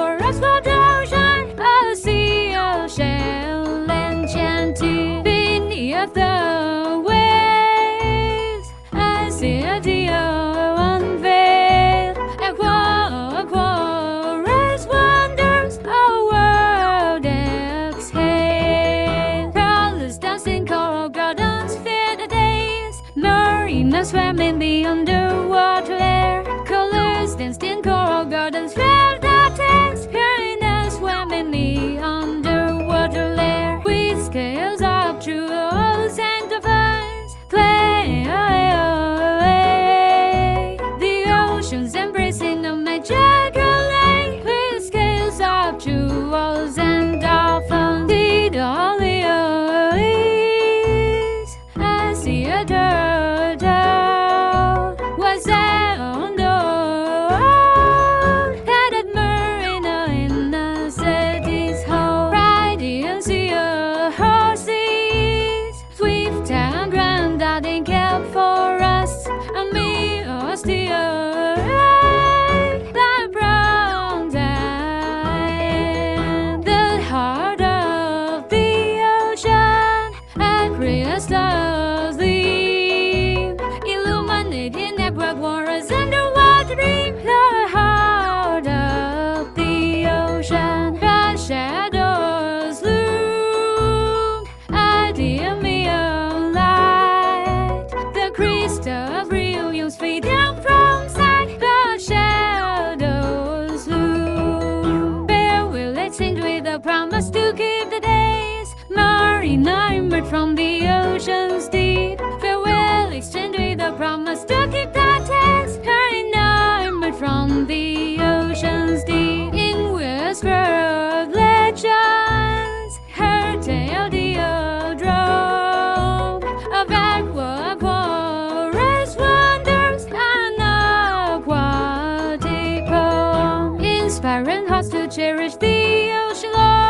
for exploration, a sea of shell enchanted beneath the waves. I see a deal unveiled, aquarius wonders, a world exhaled. Proudless dancing coral gardens fill the days, mariners swim in the underwater air. Colors danced in coral gardens fill the days, mariners swim in the underwater lair. With scales up to oceans and dolphins play away, the oceans embracing a magic relay. With scales up to oceans and dolphins, the dolly is. I see a turtle was on the road, headed marina in the city's hall. Riding and see a horses, swift and grand that they kept for us, and me a steer that bronze and the heart of the ocean, a crystal gleam illuminating the bright waters underwater dream. The heart of the ocean, the shadows loom, a dim neon light, the crystal brilliance fade out from sight. The shadows loom, bare will sing with a promise to keep the days. Marina emerged from the ocean's deep, farewell exchanged with a promise to keep the days. Marina emerged from the ocean's deep, in whisper of legends, her tale the old drove of aquarius wonders, an aquatic poem, inspiring hearts to cherish the ocean lore.